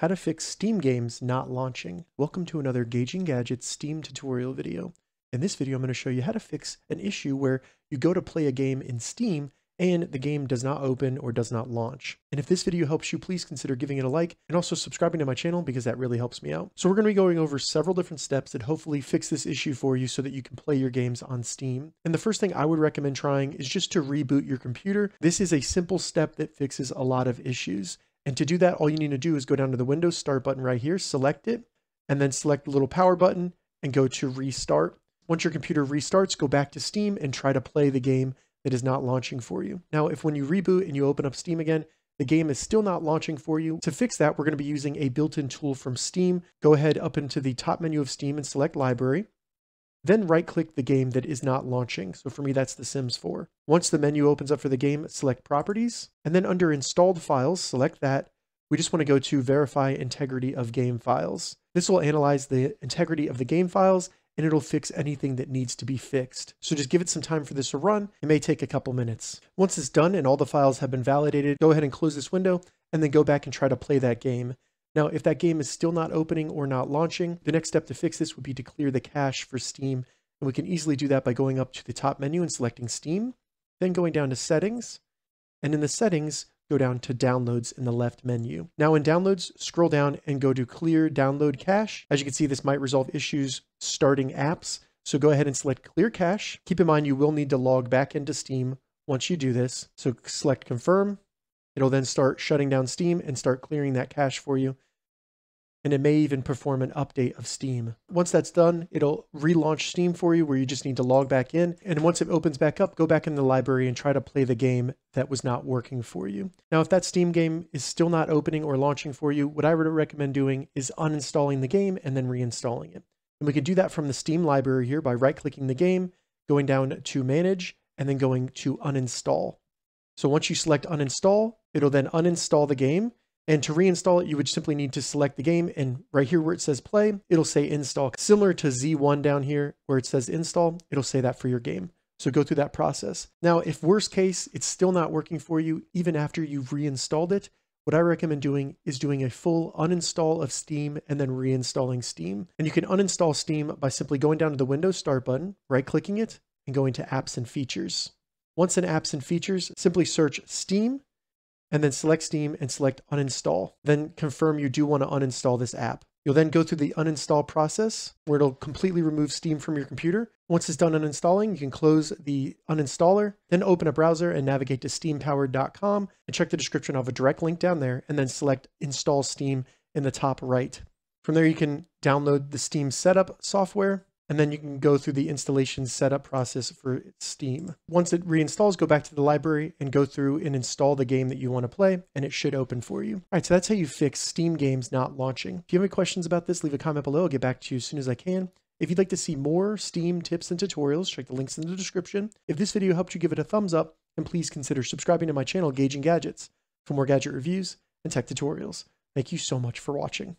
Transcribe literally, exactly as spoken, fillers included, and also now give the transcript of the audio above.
How to fix Steam games not launching. Welcome to another Gauging Gadgets Steam tutorial video. In this video, I'm going to show you how to fix an issue where you go to play a game in Steam and the game does not open or does not launch. And if this video helps you, please consider giving it a like and also subscribing to my channel because that really helps me out. So we're going to be going over several different steps that hopefully fix this issue for you so that you can play your games on Steam. And the first thing I would recommend trying is just to reboot your computer. This is a simple step that fixes a lot of issues. And to do that, all you need to do is go down to the Windows Start button right here, select it, and then select the little power button and go to restart. Once your computer restarts, go back to Steam and try to play the game that is not launching for you. Now, if when you reboot and you open up Steam again, the game is still not launching for you, to fix that, we're going to be using a built-in tool from Steam. Go ahead up into the top menu of Steam and select Library. Then right-click the game that is not launching. So for me, that's The Sims four. Once the menu opens up for the game, select Properties, and then under Installed Files, select that. We just want to go to Verify Integrity of Game Files. This will analyze the integrity of the game files, and it'll fix anything that needs to be fixed. So just give it some time for this to run. It may take a couple minutes. Once it's done and all the files have been validated, go ahead and close this window, and then go back and try to play that game. Now, if that game is still not opening or not launching, the next step to fix this would be to clear the cache for Steam. And we can easily do that by going up to the top menu and selecting Steam, then going down to Settings. And in the Settings, go down to Downloads in the left menu. Now in Downloads, scroll down and go to Clear Download Cache. As you can see, this might resolve issues starting apps. So go ahead and select Clear Cache. Keep in mind, you will need to log back into Steam once you do this. So select Confirm. It'll then start shutting down Steam and start clearing that cache for you. And it may even perform an update of Steam. Once that's done, it'll relaunch Steam for you where you just need to log back in. And once it opens back up, go back in the library and try to play the game that was not working for you. Now, if that Steam game is still not opening or launching for you, what I would recommend doing is uninstalling the game and then reinstalling it. And we could do that from the Steam library here by right-clicking the game, going down to Manage, and then going to Uninstall. So once you select Uninstall, it'll then uninstall the game. And to reinstall it, you would simply need to select the game, and right here where it says play, it'll say install. Similar to Z one down here where it says install, it'll say that for your game. So go through that process. Now, if worst case, it's still not working for you, even after you've reinstalled it, what I recommend doing is doing a full uninstall of Steam and then reinstalling Steam. And you can uninstall Steam by simply going down to the Windows Start button, right-clicking it, and going to Apps and Features. Once in Apps and Features, simply search Steam, and then select Steam and select uninstall. Then confirm you do want to uninstall this app. You'll then go through the uninstall process where it'll completely remove Steam from your computer. Once it's done uninstalling, you can close the uninstaller, then open a browser and navigate to steam powered dot com and check the description. I'll have a direct link down there and then select Install Steam in the top right. From there, you can download the Steam setup software, and then you can go through the installation setup process for Steam. Once it reinstalls, go back to the library and go through and install the game that you want to play, and it should open for you. All right, so that's how you fix Steam games not launching. If you have any questions about this, leave a comment below. I'll get back to you as soon as I can. If you'd like to see more Steam tips and tutorials, check the links in the description. If this video helped you, give it a thumbs up, and please consider subscribing to my channel, Gauging Gadgets, for more gadget reviews and tech tutorials. Thank you so much for watching.